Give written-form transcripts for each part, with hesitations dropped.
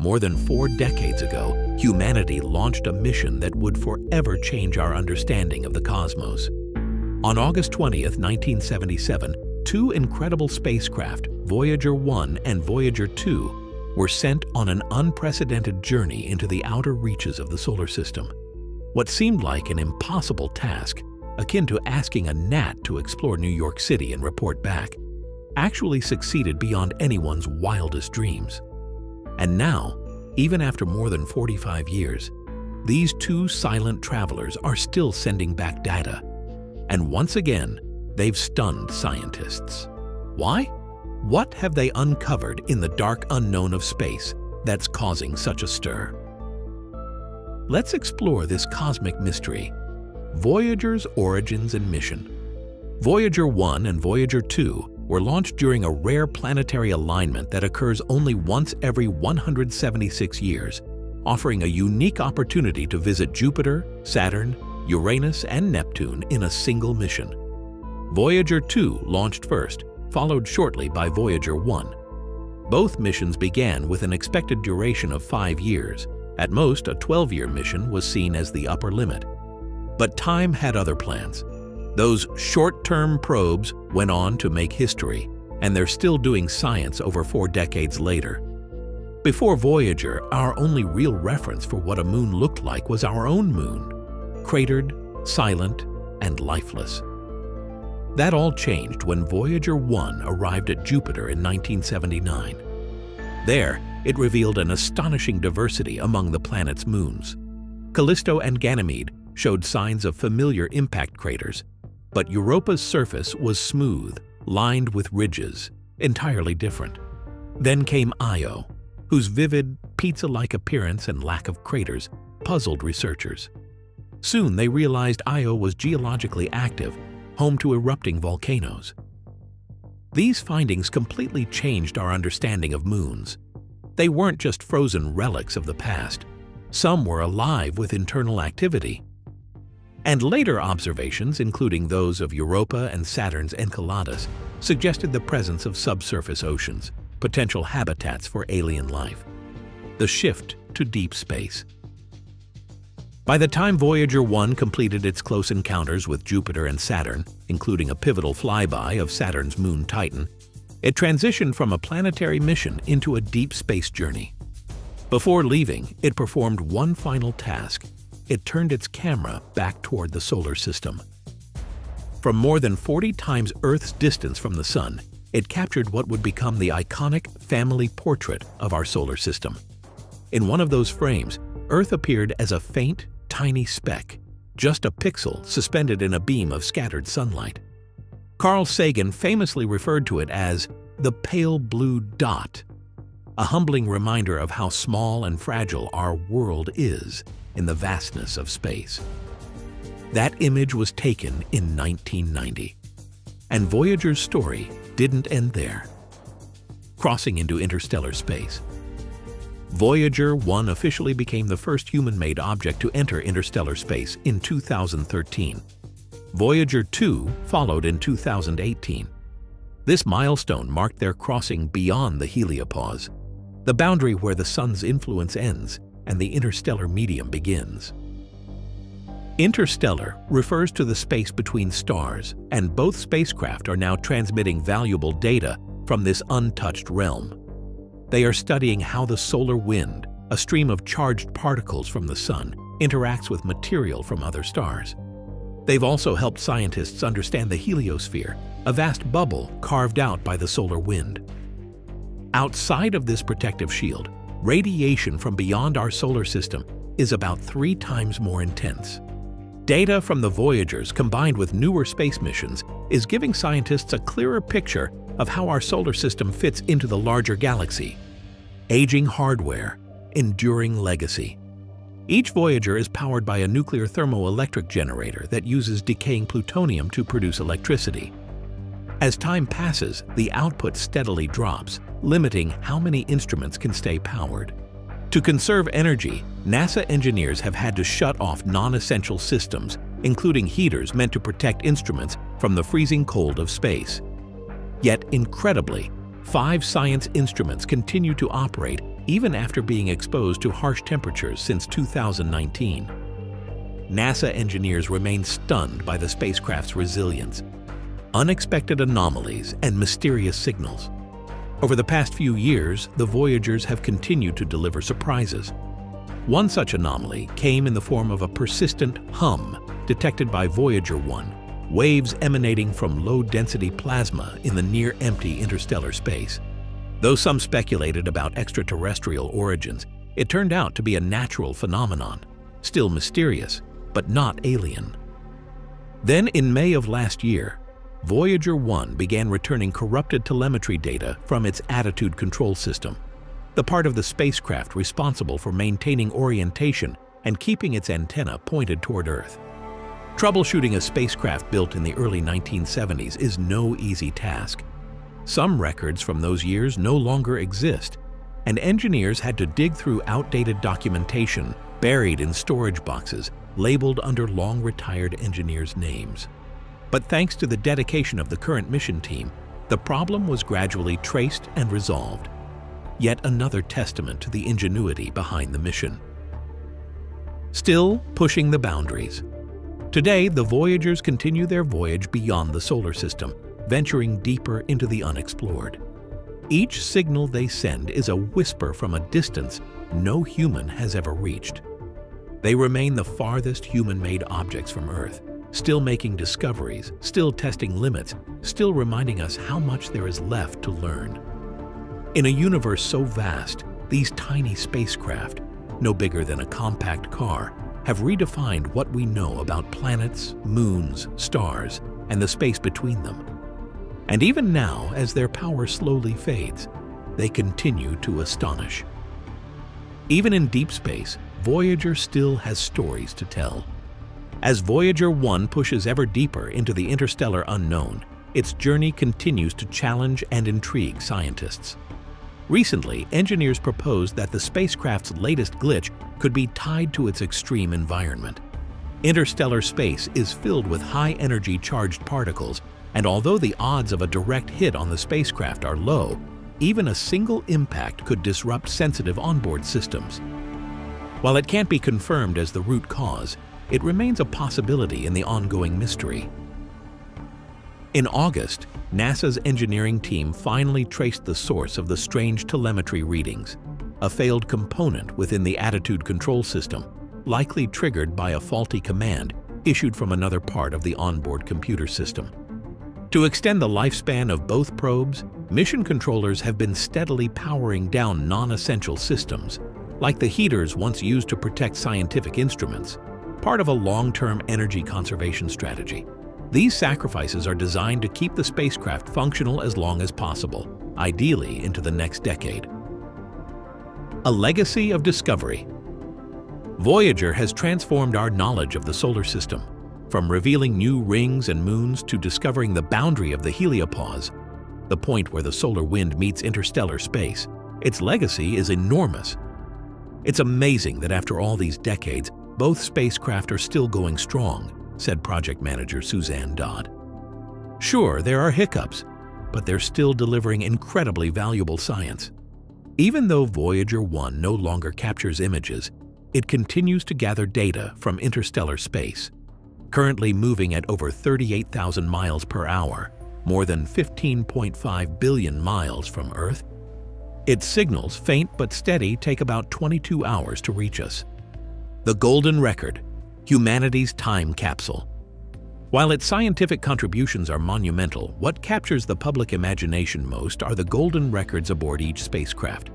More than 4 decades ago, humanity launched a mission that would forever change our understanding of the cosmos. On August 20th, 1977, two incredible spacecraft, Voyager 1 and Voyager 2, were sent on an unprecedented journey into the outer reaches of the solar system. What seemed like an impossible task, akin to asking a gnat to explore New York City and report back, actually succeeded beyond anyone's wildest dreams. And now, even after more than 45 years, these two silent travelers are still sending back data. And once again, they've stunned scientists. Why? What have they uncovered in the dark unknown of space that's causing such a stir? Let's explore this cosmic mystery, Voyager's origins and mission. Voyager 1 and Voyager 2 were launched during a rare planetary alignment that occurs only once every 176 years, offering a unique opportunity to visit Jupiter, Saturn, Uranus, and Neptune in a single mission. Voyager 2 launched first, followed shortly by Voyager 1. Both missions began with an expected duration of 5 years. At most, a 12-year mission was seen as the upper limit. But time had other plans. Those short-term probes went on to make history, and they're still doing science over 4 decades later. Before Voyager, our only real reference for what a moon looked like was our own moon, cratered, silent, and lifeless. That all changed when Voyager 1 arrived at Jupiter in 1979. There, it revealed an astonishing diversity among the planet's moons. Callisto and Ganymede showed signs of familiar impact craters, but Europa's surface was smooth, lined with ridges, entirely different. Then came Io, whose vivid, pizza-like appearance and lack of craters puzzled researchers. Soon they realized Io was geologically active, home to erupting volcanoes. These findings completely changed our understanding of moons. They weren't just frozen relics of the past. Some were alive with internal activity. And later observations, including those of Europa and Saturn's Enceladus, suggested the presence of subsurface oceans, potential habitats for alien life. The shift to deep space. By the time Voyager 1 completed its close encounters with Jupiter and Saturn, including a pivotal flyby of Saturn's moon Titan, it transitioned from a planetary mission into a deep space journey. Before leaving, it performed one final task. It turned its camera back toward the solar system. From more than 40 times Earth's distance from the Sun, it captured what would become the iconic family portrait of our solar system. In one of those frames, Earth appeared as a faint, tiny speck, just a pixel suspended in a beam of scattered sunlight. Carl Sagan famously referred to it as the pale blue dot, a humbling reminder of how small and fragile our world is in the vastness of space. That image was taken in 1990. And Voyager's story didn't end there. Crossing into interstellar space. Voyager 1 officially became the first human-made object to enter interstellar space in 2013. Voyager 2 followed in 2018. This milestone marked their crossing beyond the heliopause, the boundary where the Sun's influence ends and the interstellar medium begins. Interstellar refers to the space between stars, and both spacecraft are now transmitting valuable data from this untouched realm. They are studying how the solar wind, a stream of charged particles from the Sun, interacts with material from other stars. They've also helped scientists understand the heliosphere, a vast bubble carved out by the solar wind. Outside of this protective shield, radiation from beyond our solar system is about 3 times more intense. Data from the Voyagers combined with newer space missions is giving scientists a clearer picture of how our solar system fits into the larger galaxy. Aging hardware, enduring legacy. Each Voyager is powered by a nuclear thermoelectric generator that uses decaying plutonium to produce electricity. As time passes, the output steadily drops, limiting how many instruments can stay powered. To conserve energy, NASA engineers have had to shut off non-essential systems, including heaters meant to protect instruments from the freezing cold of space. Yet, incredibly, 5 science instruments continue to operate even after being exposed to harsh temperatures since 2019. NASA engineers remain stunned by the spacecraft's resilience, unexpected anomalies, and mysterious signals. Over the past few years, the Voyagers have continued to deliver surprises. One such anomaly came in the form of a persistent hum detected by Voyager 1, waves emanating from low-density plasma in the near-empty interstellar space. Though some speculated about extraterrestrial origins, it turned out to be a natural phenomenon, still mysterious, but not alien. Then, in May of last year, Voyager 1 began returning corrupted telemetry data from its attitude control system, the part of the spacecraft responsible for maintaining orientation and keeping its antenna pointed toward Earth. Troubleshooting a spacecraft built in the early 1970s is no easy task. Some records from those years no longer exist, and engineers had to dig through outdated documentation buried in storage boxes labeled under long-retired engineers' names. But thanks to the dedication of the current mission team, the problem was gradually traced and resolved. Yet another testament to the ingenuity behind the mission. Still pushing the boundaries. Today, the Voyagers continue their voyage beyond the solar system, venturing deeper into the unexplored. Each signal they send is a whisper from a distance no human has ever reached. They remain the farthest human-made objects from Earth, still making discoveries, still testing limits, still reminding us how much there is left to learn. In a universe so vast, these tiny spacecraft, no bigger than a compact car, have redefined what we know about planets, moons, stars, and the space between them. And even now, as their power slowly fades, they continue to astonish. Even in deep space, Voyager still has stories to tell. As Voyager 1 pushes ever deeper into the interstellar unknown, its journey continues to challenge and intrigue scientists. Recently, engineers proposed that the spacecraft's latest glitch could be tied to its extreme environment. Interstellar space is filled with high-energy charged particles, and although the odds of a direct hit on the spacecraft are low, even a single impact could disrupt sensitive onboard systems. While it can't be confirmed as the root cause, it remains a possibility in the ongoing mystery. In August, NASA's engineering team finally traced the source of the strange telemetry readings, a failed component within the attitude control system, likely triggered by a faulty command issued from another part of the onboard computer system. To extend the lifespan of both probes, mission controllers have been steadily powering down non-essential systems, like the heaters once used to protect scientific instruments, part of a long-term energy conservation strategy. These sacrifices are designed to keep the spacecraft functional as long as possible, ideally into the next decade. A legacy of discovery. Voyager has transformed our knowledge of the solar system, from revealing new rings and moons to discovering the boundary of the heliopause, the point where the solar wind meets interstellar space. Its legacy is enormous. It's amazing that after all these decades, both spacecraft are still going strong, said project manager Suzanne Dodd. Sure, there are hiccups, but they're still delivering incredibly valuable science. Even though Voyager 1 no longer captures images, it continues to gather data from interstellar space, currently moving at over 38,000 miles per hour, more than 15.5 billion miles from Earth. Its signals, faint but steady, take about 22 hours to reach us. The golden record, humanity's time capsule. While its scientific contributions are monumental, what captures the public imagination most are the golden records aboard each spacecraft.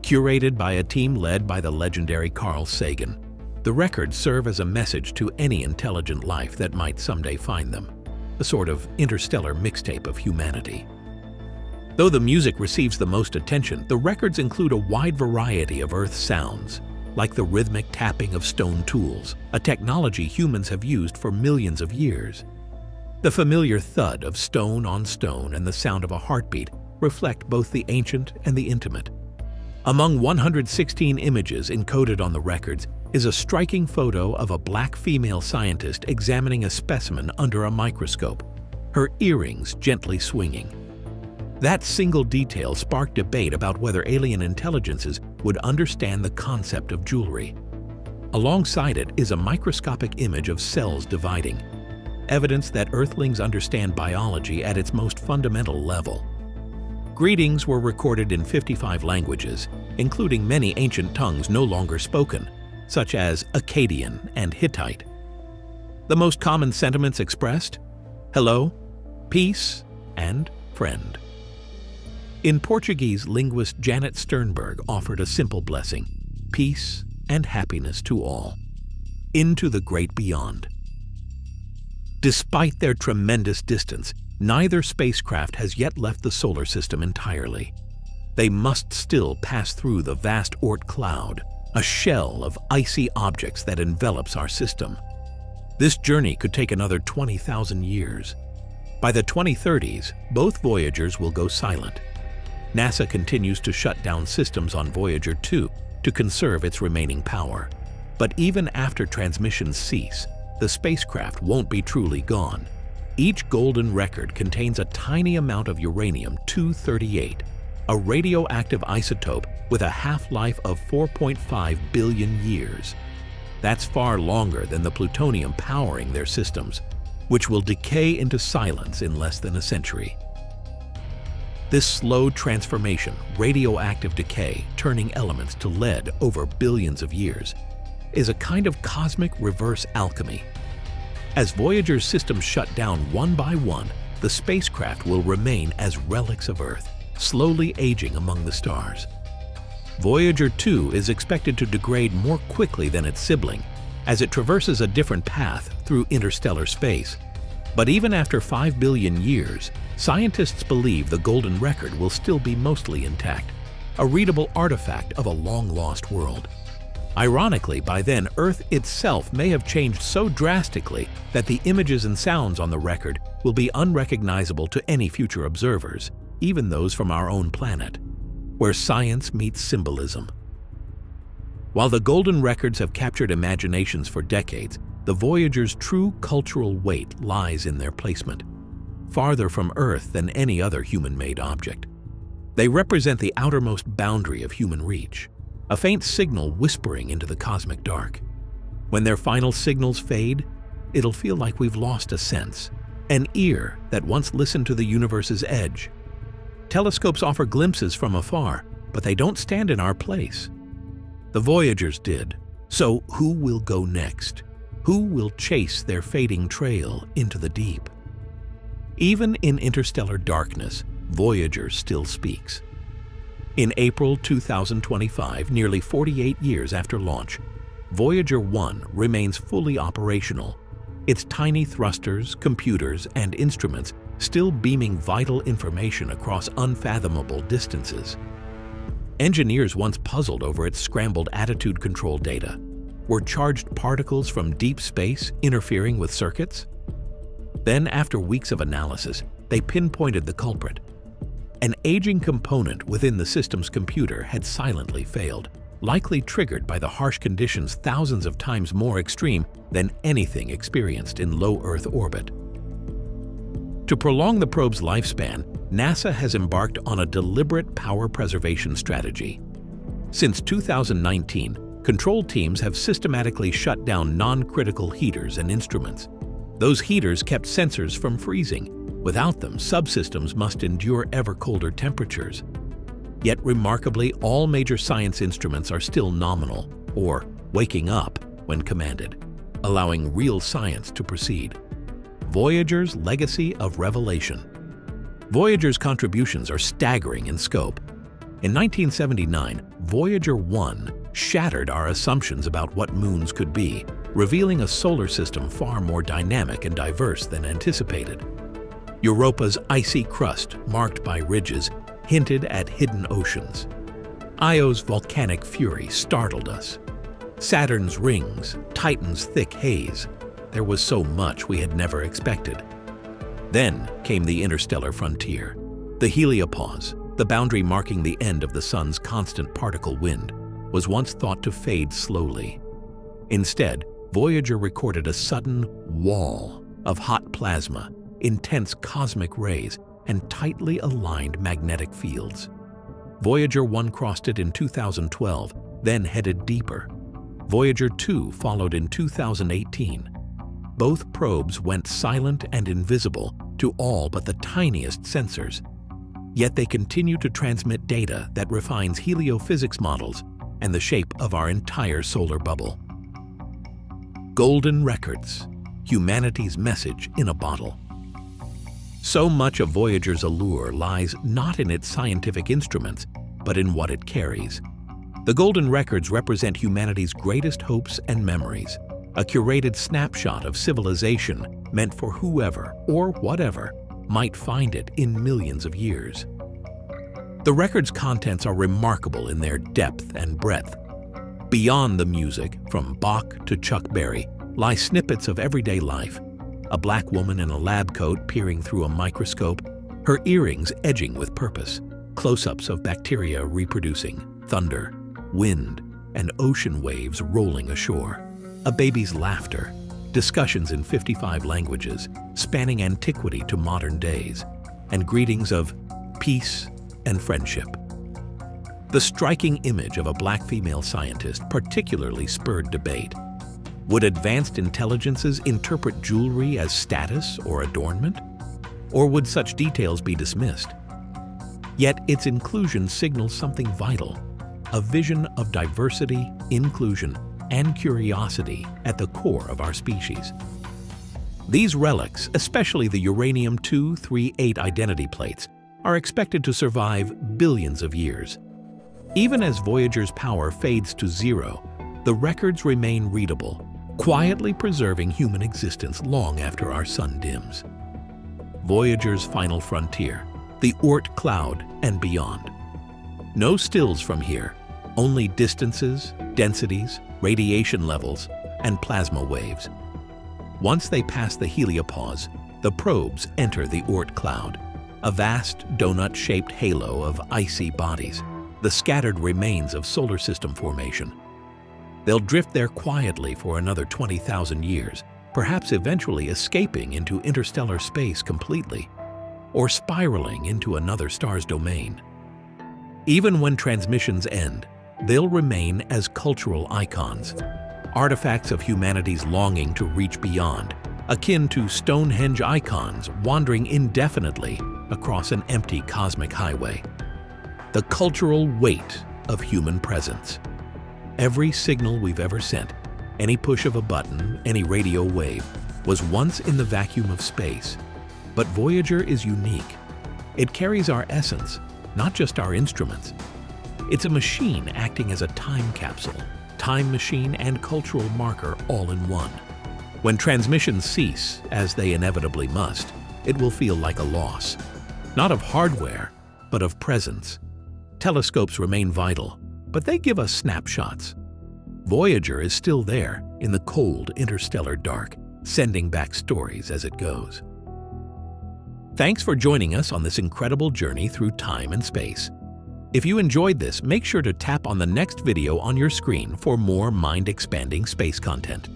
Curated by a team led by the legendary Carl Sagan, the records serve as a message to any intelligent life that might someday find them, a sort of interstellar mixtape of humanity. Though the music receives the most attention, the records include a wide variety of Earth sounds, like the rhythmic tapping of stone tools, a technology humans have used for millions of years. The familiar thud of stone on stone and the sound of a heartbeat reflect both the ancient and the intimate. Among 116 images encoded on the records is a striking photo of a black female scientist examining a specimen under a microscope, her earrings gently swinging. That single detail sparked debate about whether alien intelligences would understand the concept of jewelry. Alongside it is a microscopic image of cells dividing, evidence that Earthlings understand biology at its most fundamental level. Greetings were recorded in 55 languages, including many ancient tongues no longer spoken, such as Akkadian and Hittite. The most common sentiments expressed: hello, peace, and friend. In Portuguese, linguist Janet Sternberg offered a simple blessing: peace and happiness to all, into the great beyond. Despite their tremendous distance, neither spacecraft has yet left the solar system entirely. They must still pass through the vast Oort cloud, a shell of icy objects that envelops our system. This journey could take another 20,000 years. By the 2030s, both Voyagers will go silent. NASA continues to shut down systems on Voyager 2 to conserve its remaining power. But even after transmissions cease, the spacecraft won't be truly gone. Each golden record contains a tiny amount of uranium-238, a radioactive isotope with a half-life of 4.5 billion years. That's far longer than the plutonium powering their systems, which will decay into silence in less than a century. This slow transformation, radioactive decay, turning elements to lead over billions of years, is a kind of cosmic reverse alchemy. As Voyager's systems shut down one by one, the spacecraft will remain as relics of Earth, slowly aging among the stars. Voyager 2 is expected to degrade more quickly than its sibling, as it traverses a different path through interstellar space. But even after 5 billion years, scientists believe the golden record will still be mostly intact, a readable artifact of a long-lost world. Ironically, by then, Earth itself may have changed so drastically that the images and sounds on the record will be unrecognizable to any future observers, even those from our own planet, where science meets symbolism. While the golden records have captured imaginations for decades, the Voyager's true cultural weight lies in their placement, farther from Earth than any other human-made object. They represent the outermost boundary of human reach, a faint signal whispering into the cosmic dark. When their final signals fade, it'll feel like we've lost a sense, an ear that once listened to the universe's edge. Telescopes offer glimpses from afar, but they don't stand in our place. The Voyagers did, so who will go next? Who will chase their fading trail into the deep? Even in interstellar darkness, Voyager still speaks. In April 2025, nearly 48 years after launch, Voyager 1 remains fully operational, its tiny thrusters, computers, and instruments still beaming vital information across unfathomable distances. Engineers once puzzled over its scrambled attitude control data. Were charged particles from deep space interfering with circuits? Then, after weeks of analysis, they pinpointed the culprit. An aging component within the system's computer had silently failed, likely triggered by the harsh conditions thousands of times more extreme than anything experienced in low Earth orbit. To prolong the probe's lifespan, NASA has embarked on a deliberate power preservation strategy. Since 2019, control teams have systematically shut down non-critical heaters and instruments. Those heaters kept sensors from freezing. Without them, subsystems must endure ever colder temperatures. Yet remarkably, all major science instruments are still nominal, or waking up when commanded, allowing real science to proceed. Voyager's legacy of revelation. Voyager's contributions are staggering in scope. In 1979, Voyager 1 shattered our assumptions about what moons could be, revealing a solar system far more dynamic and diverse than anticipated. Europa's icy crust, marked by ridges, hinted at hidden oceans. Io's volcanic fury startled us. Saturn's rings, Titan's thick haze. There was so much we had never expected. Then came the interstellar frontier, the heliopause, the boundary marking the end of the sun's constant particle wind, was once thought to fade slowly. Instead, Voyager recorded a sudden wall of hot plasma, intense cosmic rays, and tightly aligned magnetic fields. Voyager 1 crossed it in 2012, then headed deeper. Voyager 2 followed in 2018. Both probes went silent and invisible to all but the tiniest sensors. Yet they continue to transmit data that refines heliophysics models and the shape of our entire solar bubble. Golden Records, humanity's message in a bottle. So much of Voyager's allure lies not in its scientific instruments, but in what it carries. The Golden Records represent humanity's greatest hopes and memories, a curated snapshot of civilization meant for whoever or whatever might find it in millions of years. The record's contents are remarkable in their depth and breadth. Beyond the music, from Bach to Chuck Berry, lie snippets of everyday life. A black woman in a lab coat peering through a microscope, her earrings edging with purpose, close-ups of bacteria reproducing, thunder, wind, and ocean waves rolling ashore, a baby's laughter, discussions in 55 languages, spanning antiquity to modern days, and greetings of peace and friendship. The striking image of a black female scientist particularly spurred debate. Would advanced intelligences interpret jewelry as status or adornment? Or would such details be dismissed? Yet its inclusion signals something vital, a vision of diversity, inclusion, and curiosity at the core of our species. These relics, especially the uranium-238 identity plates, are expected to survive billions of years. Even as Voyager's power fades to zero, the records remain readable, quietly preserving human existence long after our sun dims. Voyager's final frontier, the Oort cloud and beyond. No stills from here, only distances, densities, radiation levels, and plasma waves. Once they pass the heliopause, the probes enter the Oort cloud, a vast donut-shaped halo of icy bodies, the scattered remains of solar system formation. They'll drift there quietly for another 20,000 years, perhaps eventually escaping into interstellar space completely, or spiraling into another star's domain. Even when transmissions end, they'll remain as cultural icons, artifacts of humanity's longing to reach beyond, akin to Stonehenge icons wandering indefinitely across an empty cosmic highway. The cultural weight of human presence. Every signal we've ever sent, any push of a button, any radio wave, was once in the vacuum of space. But Voyager is unique. It carries our essence, not just our instruments. It's a machine acting as a time capsule, time machine, and cultural marker all in one. When transmissions cease, as they inevitably must, it will feel like a loss. Not of hardware, but of presence. Telescopes remain vital, but they give us snapshots. Voyager is still there in the cold interstellar dark, sending back stories as it goes. Thanks for joining us on this incredible journey through time and space. If you enjoyed this, make sure to tap on the next video on your screen for more mind-expanding space content.